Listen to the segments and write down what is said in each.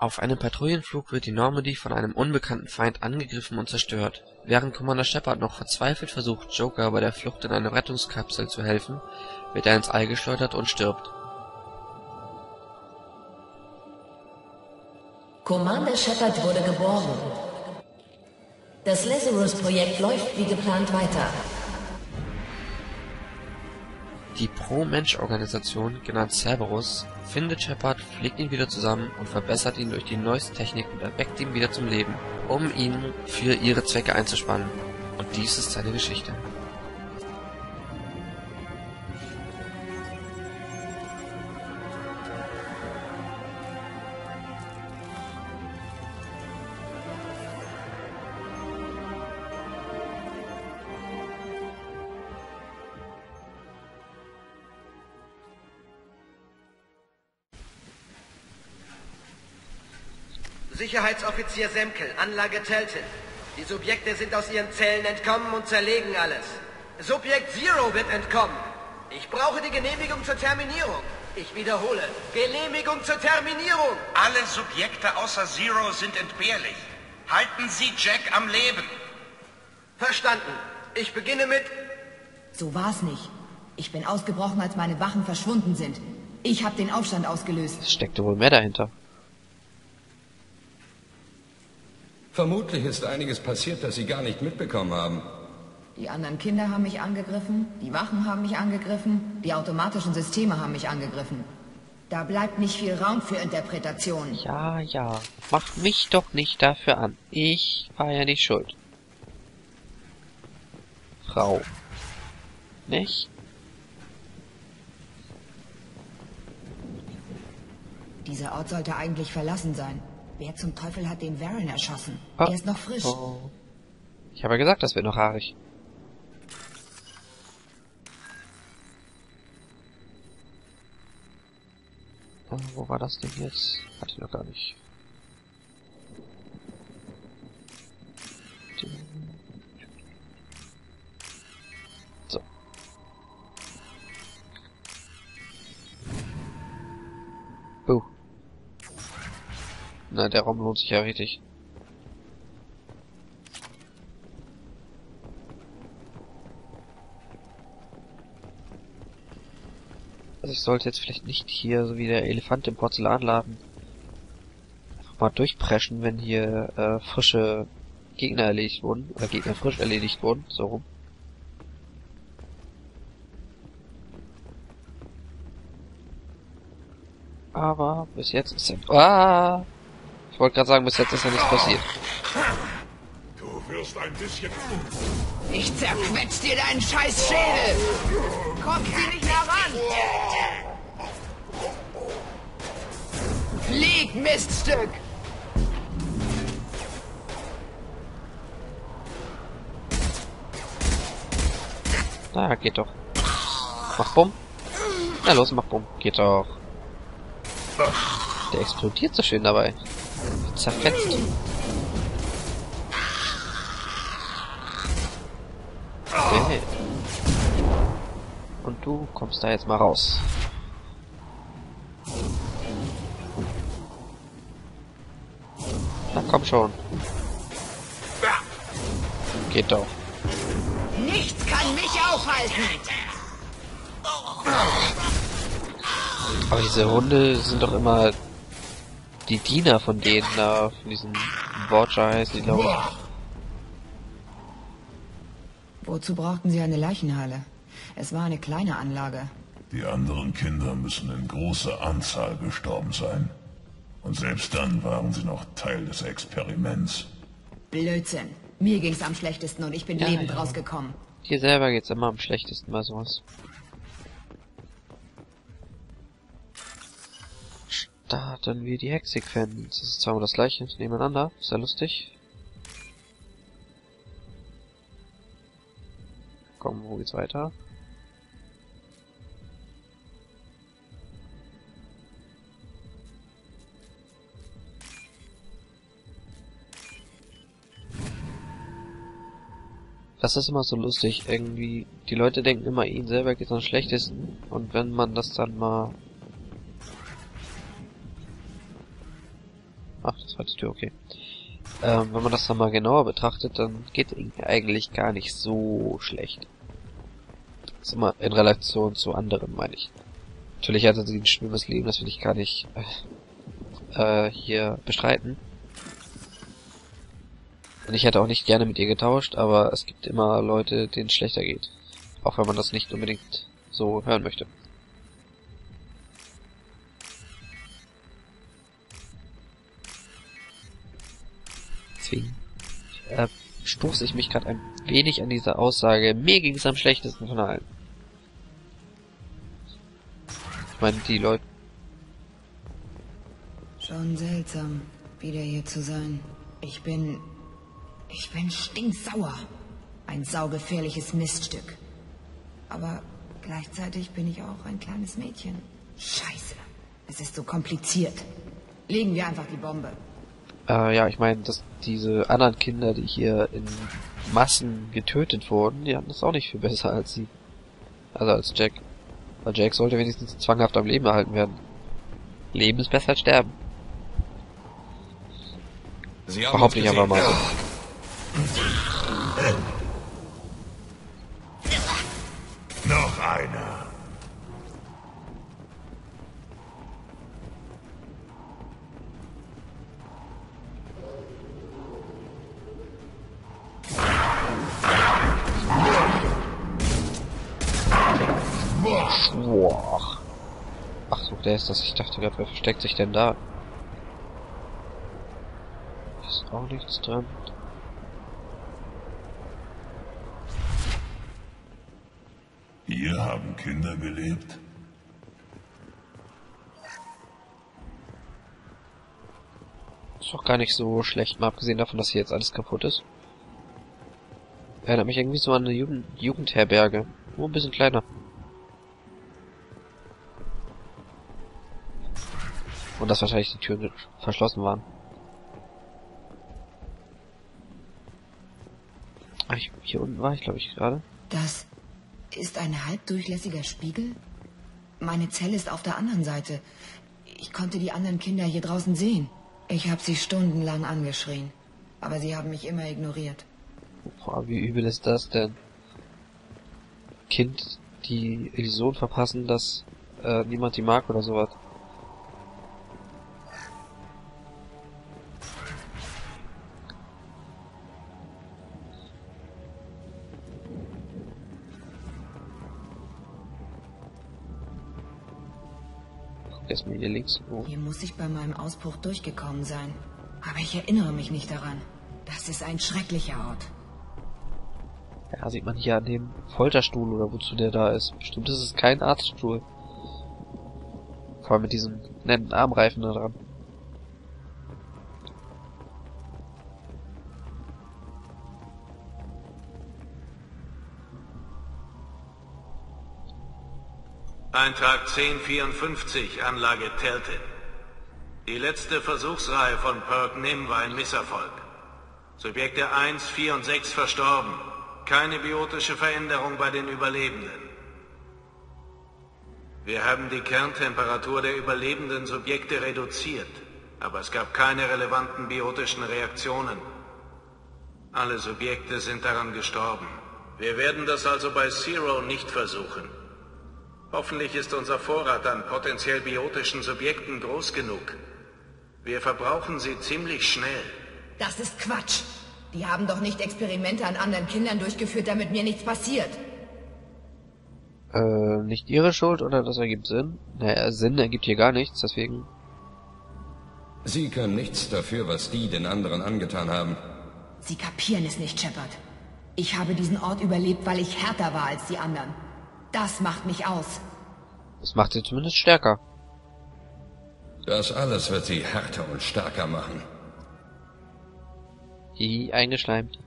Auf einem Patrouillenflug wird die Normandy von einem unbekannten Feind angegriffen und zerstört. Während Commander Shepard noch verzweifelt versucht, Joker bei der Flucht in eine Rettungskapsel zu helfen, wird er ins All geschleudert und stirbt. Commander Shepard wurde geborgen. Das Lazarus-Projekt läuft wie geplant weiter. Die Pro-Mensch-Organisation, genannt Cerberus, findet Shepard, pflegt ihn wieder zusammen und verbessert ihn durch die neueste Technik und erweckt ihn wieder zum Leben, um ihn für ihre Zwecke einzuspannen. Und dies ist seine Geschichte. Sicherheitsoffizier Semkel, Anlage Teltin. Die Subjekte sind aus ihren Zellen entkommen und zerlegen alles. Subjekt Zero wird entkommen. Ich brauche die Genehmigung zur Terminierung. Ich wiederhole, Genehmigung zur Terminierung. Alle Subjekte außer Zero sind entbehrlich. Halten Sie Jack am Leben. Verstanden. Ich beginne mit... So war's nicht. Ich bin ausgebrochen, als meine Wachen verschwunden sind. Ich habe den Aufstand ausgelöst. Es steckte wohl mehr dahinter. Vermutlich ist einiges passiert, das Sie gar nicht mitbekommen haben. Die anderen Kinder haben mich angegriffen, die Wachen haben mich angegriffen, die automatischen Systeme haben mich angegriffen. Da bleibt nicht viel Raum für Interpretation. Ja, ja. Mach mich doch nicht dafür an. Ich war ja nicht schuld. Frau. Nicht? Dieser Ort sollte eigentlich verlassen sein. Wer zum Teufel hat den Warren erschossen? Oh. Er ist noch frisch. Oh. Ich habe ja gesagt, das wird noch haarig. Oh, wo war das denn jetzt? Hatte ich noch gar nicht. So. Buh. Na, der Raum lohnt sich ja richtig. Also ich sollte jetzt vielleicht nicht hier, so wie der Elefant im Porzellanladen, einfach mal durchpreschen, wenn hier frische Gegner erledigt wurden, oder Gegner frisch erledigt wurden, so rum. Aber bis jetzt ist er... Ah! Ich wollte gerade sagen, bis jetzt ist ja nichts passiert. Du wirst ein bisschen... Ich zerquetsch dir deinen scheiß Schädel! Komm sie nicht heran! Flieg, Miststück! Na, geht doch. Mach Bumm. Na los, mach Bumm. Geht doch. Der explodiert so schön dabei. Zerfetzt. Okay. Und du kommst da jetzt mal raus. Na komm schon. Geht doch. Nichts kann mich aufhalten. Aber diese Hunde sind doch immer... Die Diener von denen da, von diesen Watcher heißen die, glaube ich. Wozu brauchten sie eine Leichenhalle? Es war eine kleine Anlage. Die anderen Kinder müssen in großer Anzahl gestorben sein. Und selbst dann waren sie noch Teil des Experiments. Blödsinn. Mir ging's am schlechtesten und ich bin lebend rausgekommen. Dir selber geht's immer am schlechtesten bei sowas. Starten wir die Hexsequenz. Das ist zweimal das gleiche nebeneinander. Ist ja lustig. Komm, wo geht's weiter? Das ist immer so lustig. Irgendwie, die Leute denken immer, ihnen selber geht's am schlechtesten. Und wenn man das dann mal Ach, das war die Tür, okay. Wenn man das dann mal genauer betrachtet, dann geht eigentlich gar nicht so schlecht. Das ist immer in Relation zu anderen, meine ich. Natürlich hatte sie ein schlimmes Leben, das will ich gar nicht hier bestreiten. Und ich hätte auch nicht gerne mit ihr getauscht, aber es gibt immer Leute, denen es schlechter geht. Auch wenn man das nicht unbedingt so hören möchte. Deswegen stoße ich mich gerade ein wenig an diese Aussage, mir ging es am schlechtesten von allen. Ich meine, die Leute... Schon seltsam, wieder hier zu sein. Ich bin stinksauer. Ein saugefährliches Miststück. Aber gleichzeitig bin ich auch ein kleines Mädchen. Scheiße, es ist so kompliziert. Legen wir einfach die Bombe. Ja, ich meine, dass diese anderen Kinder, die hier in Massen getötet wurden, die hatten es auch nicht viel besser als sie. Also als Jack. Weil Jack sollte wenigstens zwanghaft am Leben erhalten werden. Leben ist besser als sterben. Behaupte ich aber mal. Noch einer. Boah. Ach so, der ist das. Ich dachte gerade, wer versteckt sich denn da? Ist auch nichts drin. Hier haben Kinder gelebt. Ist doch gar nicht so schlecht, mal abgesehen davon, dass hier jetzt alles kaputt ist. Erinnert mich irgendwie so an eine Jugendherberge. Nur ein bisschen kleiner. Und dass wahrscheinlich die Türen verschlossen waren. Hier unten war ich, glaube ich, gerade. Das ist ein halbdurchlässiger Spiegel? Meine Zelle ist auf der anderen Seite. Ich konnte die anderen Kinder hier draußen sehen. Ich habe sie stundenlang angeschrien. Aber sie haben mich immer ignoriert. Boah, wie übel ist das denn? Kind, die Illusion verpassen, dass niemand die mag oder sowas. Erstmal hier links. Oh. Hier muss ich bei meinem Ausbruch durchgekommen sein. Aber ich erinnere mich nicht daran. Das ist ein schrecklicher Ort. Ja, sieht man hier an dem Folterstuhl oder wozu der da ist. Bestimmt ist es kein Arztstuhl. Vor allem mit diesem netten Armreifen da dran. Eintrag 1054, Anlage Teltin. Die letzte Versuchsreihe von Perk Nim war ein Misserfolg. Subjekte 1, 4 und 6 verstorben. Keine biotische Veränderung bei den Überlebenden. Wir haben die Kerntemperatur der überlebenden Subjekte reduziert, aber es gab keine relevanten biotischen Reaktionen. Alle Subjekte sind daran gestorben. Wir werden das also bei Zero nicht versuchen. Hoffentlich ist unser Vorrat an potenziell biotischen Subjekten groß genug. Wir verbrauchen sie ziemlich schnell. Das ist Quatsch. Die haben doch nicht Experimente an anderen Kindern durchgeführt, damit mir nichts passiert. Nicht ihre Schuld, oder? Das ergibt Sinn. Naja, Sinn ergibt hier gar nichts, deswegen... Sie können nichts dafür, was die den anderen angetan haben. Sie kapieren es nicht, Shepard. Ich habe diesen Ort überlebt, weil ich härter war als die anderen. Das macht mich aus. Das macht sie zumindest stärker. Das alles wird sie härter und stärker machen. Hihi, eingeschleimt.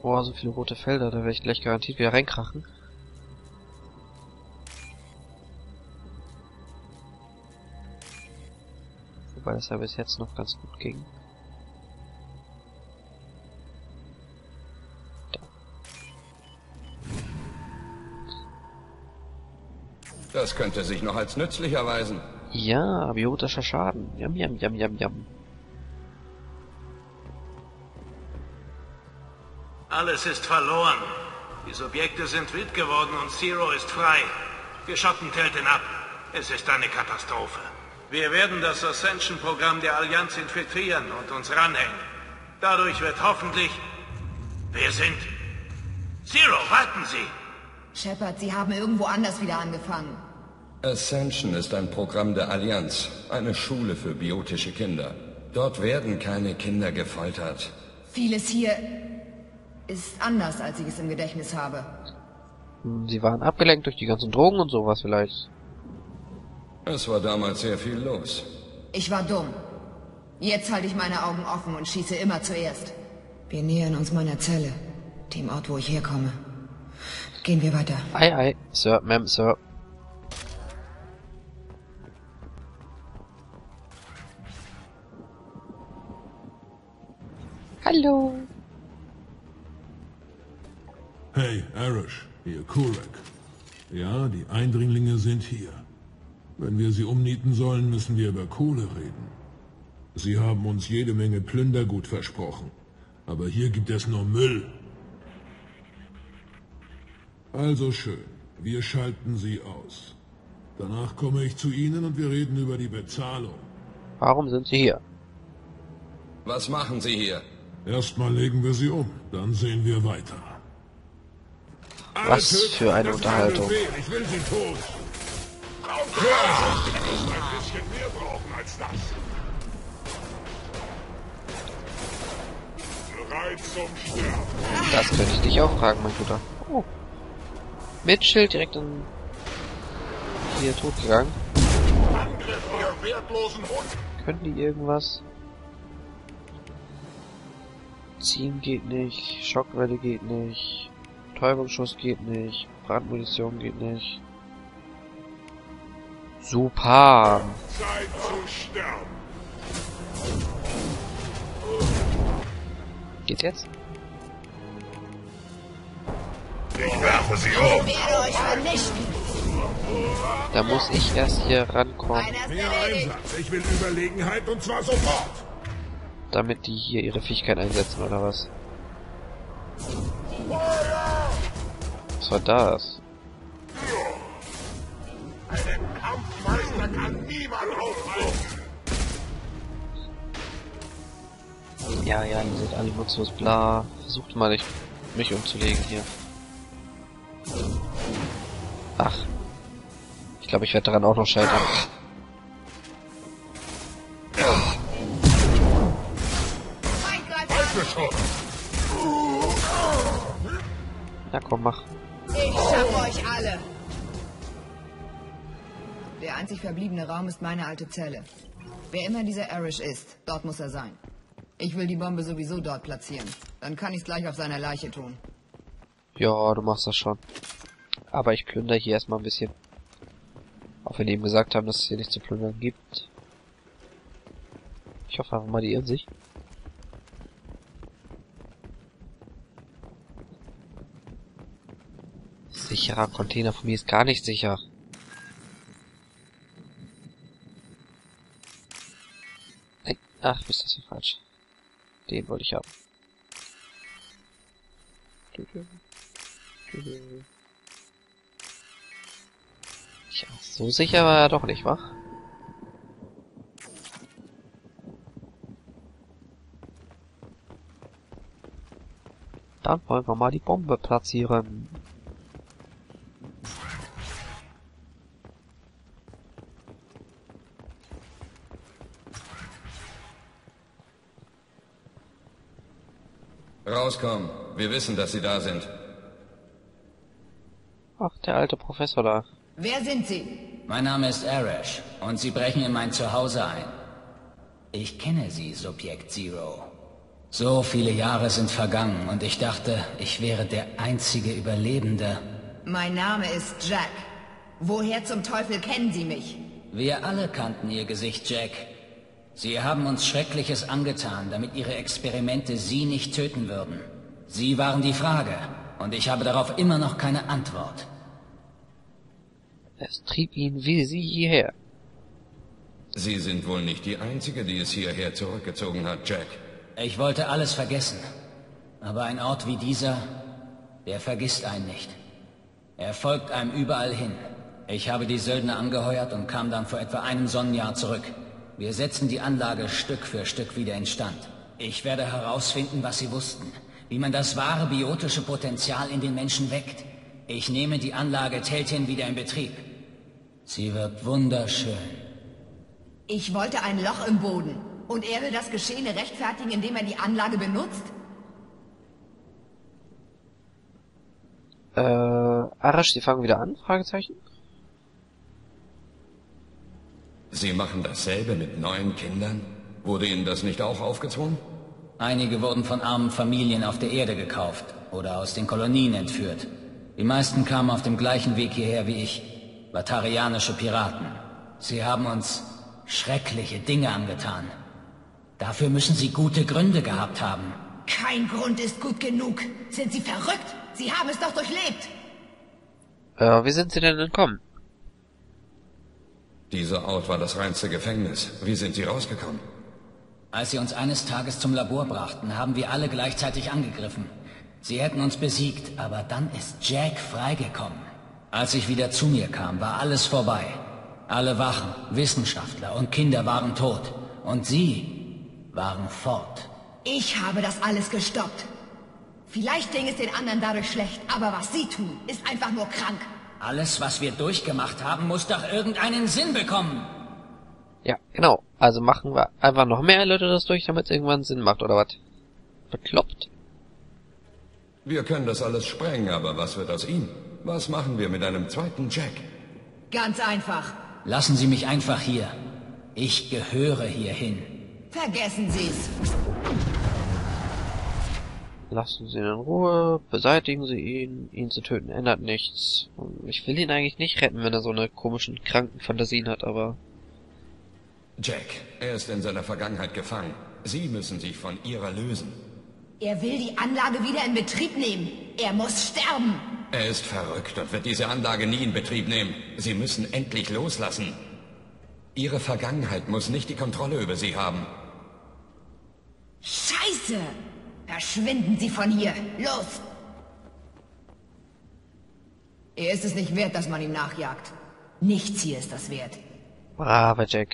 Boah, so viele rote Felder, da werde ich gleich garantiert wieder reinkrachen. Weil es ja bis jetzt noch ganz gut ging. Da. Das könnte sich noch als nützlich erweisen. Ja, biotischer Schaden. Jam, jam, jam, jam, jam. Alles ist verloren. Die Subjekte sind wild geworden und Zero ist frei. Wir schotten Teltin ab. Es ist eine Katastrophe. Wir werden das Ascension-Programm der Allianz infiltrieren und uns ranhängen. Dadurch wird hoffentlich... Wir sind... Zero, warten Sie! Shepard, Sie haben irgendwo anders wieder angefangen. Ascension ist ein Programm der Allianz. Eine Schule für biotische Kinder. Dort werden keine Kinder gefoltert. Vieles hier... ist anders, als ich es im Gedächtnis habe. Sie waren abgelenkt durch die ganzen Drogen und sowas vielleicht. Es war damals sehr viel los. Ich war dumm. Jetzt halte ich meine Augen offen und schieße immer zuerst. Wir nähern uns meiner Zelle, dem Ort, wo ich herkomme. Gehen wir weiter. Ei, ei, Sir, Ma'am, Sir. Hallo. Hey, Aresh, hier Kurek. Ja, die Eindringlinge sind hier. Wenn wir sie umnieten sollen, müssen wir über Kohle reden. Sie haben uns jede Menge Plündergut versprochen. Aber hier gibt es nur Müll. Also schön, wir schalten sie aus. Danach komme ich zu Ihnen und wir reden über die Bezahlung. Warum sind Sie hier? Was machen Sie hier? Erstmal legen wir sie um, dann sehen wir weiter. Was für eine Unterhaltung. Ich will sie tot. Ein bisschen mehr brauchen als das. Das könnte ich dich auch fragen, mein Guter. Oh. Mit Schild direkt in... hier tot gegangen. Können die irgendwas? Ziehen geht nicht. Schockwelle geht nicht. Betäubungsschuss geht nicht. Warp-Munition geht nicht. Super! Zeit zu sterben! Geht's jetzt? Ich werfe sie um! Da muss ich erst hier rankommen. Mehr Einsatz. Ich will Überlegenheit und zwar sofort! Damit die hier ihre Fähigkeit einsetzen, oder was? Was war das? Einen Kampfmeister kann niemand aufhalten! Ja, die sind alle nutzlos, bla. Versucht mal nicht, mich umzulegen hier. Ach. Ich glaube, ich werde daran auch noch scheitern. Na komm, mach. Ich schaffe euch alle. Der einzig verbliebene Raum ist meine alte Zelle. Wer immer dieser Aresh ist, dort muss er sein. Ich will die Bombe sowieso dort platzieren. Dann kann ich es gleich auf seiner Leiche tun. Ja, du machst das schon. Aber ich plündere hier erstmal ein bisschen. Auch wenn die eben gesagt haben, dass es hier nichts zu plündern gibt. Ich hoffe einfach mal, die irren sich. Sicherer Container von mir ist gar nicht sicher. Nein. Ach, ist das hier falsch. Den wollte ich haben. Ja, so sicher war er doch nicht, wa? Dann wollen wir mal die Bombe platzieren. Rauskommen. Wir wissen, dass Sie da sind. Ach, der alte Professor da. Wer sind Sie? Mein Name ist Aresh und Sie brechen in mein Zuhause ein. Ich kenne Sie, Subjekt Zero. So viele Jahre sind vergangen und ich dachte, ich wäre der einzige Überlebende. Mein Name ist Jack. Woher zum Teufel kennen Sie mich? Wir alle kannten Ihr Gesicht, Jack. Sie haben uns Schreckliches angetan, damit Ihre Experimente Sie nicht töten würden. Sie waren die Frage, und ich habe darauf immer noch keine Antwort. Es trieb ihn wie sie hierher. Sie sind wohl nicht die Einzige, die es hierher zurückgezogen hat, Jack. Ich wollte alles vergessen. Aber ein Ort wie dieser, der vergisst einen nicht. Er folgt einem überall hin. Ich habe die Söldner angeheuert und kam dann vor etwa einem Sonnenjahr zurück. Wir setzen die Anlage Stück für Stück wieder instand. Ich werde herausfinden, was sie wussten. Wie man das wahre biotische Potenzial in den Menschen weckt. Ich nehme die Anlage Teltin wieder in Betrieb. Sie wird wunderschön. Ich wollte ein Loch im Boden. Und er will das Geschehene rechtfertigen, indem er die Anlage benutzt? Aresh, Sie fangen wieder an? Fragezeichen? Sie machen dasselbe mit neuen Kindern? Wurde Ihnen das nicht auch aufgezwungen? Einige wurden von armen Familien auf der Erde gekauft oder aus den Kolonien entführt. Die meisten kamen auf dem gleichen Weg hierher wie ich. Batarianische Piraten. Sie haben uns schreckliche Dinge angetan. Dafür müssen Sie gute Gründe gehabt haben. Kein Grund ist gut genug. Sind Sie verrückt? Sie haben es doch durchlebt. Wie sind Sie denn entkommen? Dieser Ort war das reinste Gefängnis. Wie sind Sie rausgekommen? Als Sie uns eines Tages zum Labor brachten, haben wir alle gleichzeitig angegriffen. Sie hätten uns besiegt, aber dann ist Jack freigekommen. Als ich wieder zu mir kam, war alles vorbei. Alle Wachen, Wissenschaftler und Kinder waren tot. Und Sie waren fort. Ich habe das alles gestoppt. Vielleicht ging es den anderen dadurch schlecht, aber was Sie tun, ist einfach nur krank. Alles, was wir durchgemacht haben, muss doch irgendeinen Sinn bekommen. Ja, genau. Also machen wir einfach noch mehr Leute das durch, damit es irgendwann Sinn macht, oder was? Bekloppt. Wir können das alles sprengen, aber was wird aus Ihnen? Was machen wir mit einem zweiten Jack? Ganz einfach. Lassen Sie mich einfach hier. Ich gehöre hierhin. Vergessen Sie's. Lassen Sie ihn in Ruhe, beseitigen Sie ihn, ihn zu töten ändert nichts. Ich will ihn eigentlich nicht retten, wenn er so eine komischen, kranken Fantasien hat, aber... Jack, er ist in seiner Vergangenheit gefangen. Sie müssen sich von ihrer lösen. Er will die Anlage wieder in Betrieb nehmen. Er muss sterben. Er ist verrückt und wird diese Anlage nie in Betrieb nehmen. Sie müssen endlich loslassen. Ihre Vergangenheit muss nicht die Kontrolle über Sie haben. Scheiße! Verschwinden Sie von hier! Los! Er ist es nicht wert, dass man ihm nachjagt. Nichts hier ist das wert. Bravo, Jack.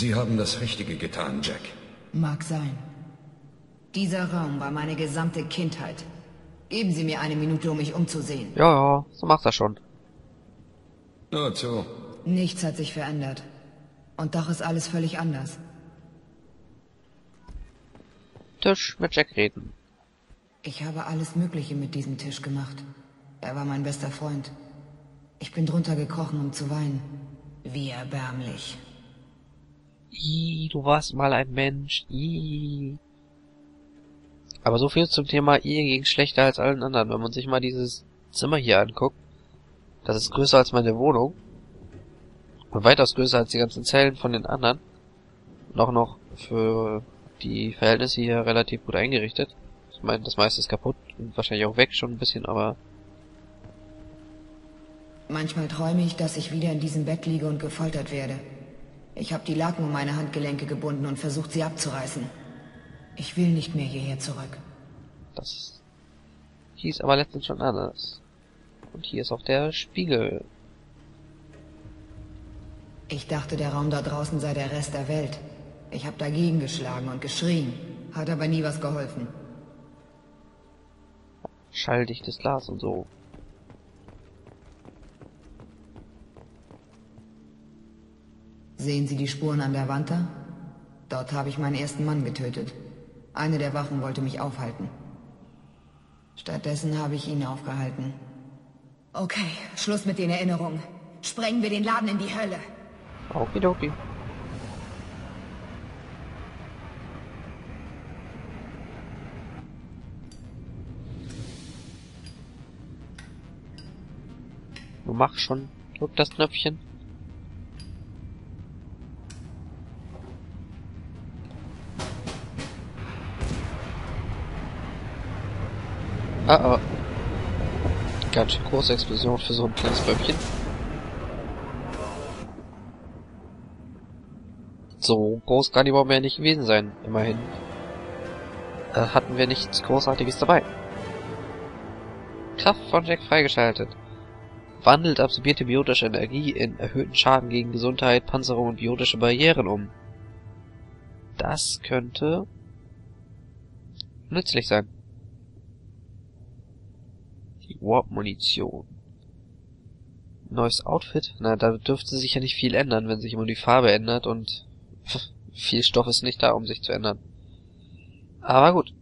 Sie haben das Richtige getan, Jack. Mag sein. Dieser Raum war meine gesamte Kindheit. Geben Sie mir eine Minute, um mich umzusehen. Ja, so macht er schon. Nur zu. Nichts hat sich verändert. Und doch ist alles völlig anders. Tisch mit Jack reden. Ich habe alles Mögliche mit diesem Tisch gemacht. Er war mein bester Freund. Ich bin drunter gekrochen, um zu weinen. Wie erbärmlich. Ih, du warst mal ein Mensch. Ih. Aber so viel zum Thema, ihr ging schlechter als allen anderen. Wenn man sich mal dieses Zimmer hier anguckt, das ist größer als meine Wohnung. Und weitaus größer als die ganzen Zellen von den anderen. Und auch noch für die Verhältnisse hier relativ gut eingerichtet. Ich meine, das meiste ist kaputt und wahrscheinlich auch weg schon ein bisschen, aber... Manchmal träume ich, dass ich wieder in diesem Bett liege und gefoltert werde. Ich habe die Laken um meine Handgelenke gebunden und versucht, sie abzureißen. Ich will nicht mehr hierher zurück. Das hieß aber letztens schon anders. Und hier ist auch der Spiegel. Ich dachte, der Raum da draußen sei der Rest der Welt. Ich habe dagegen geschlagen und geschrien. Hat aber nie was geholfen. Schalldichtes Glas und so. Sehen Sie die Spuren an der Wand da? Dort habe ich meinen ersten Mann getötet. Eine der Wachen wollte mich aufhalten. Stattdessen habe ich ihn aufgehalten. Okay, Schluss mit den Erinnerungen. Sprengen wir den Laden in die Hölle. Okidoki. Du mach schon, drück das Knöpfchen. Ah, oh. Ganz schön große Explosion für so ein kleines Bäumchen. So groß kann die Bombe ja nicht gewesen sein, immerhin. Hatten wir nichts Großartiges dabei. Kraft von Jack freigeschaltet. Wandelt absorbierte biotische Energie in erhöhten Schaden gegen Gesundheit, Panzerung und biotische Barrieren um. Das könnte nützlich sein. Die Warp-Munition. Neues Outfit? Na, da dürfte sich ja nicht viel ändern, wenn sich immer die Farbe ändert und viel Stoff ist nicht da, um sich zu ändern. Aber gut.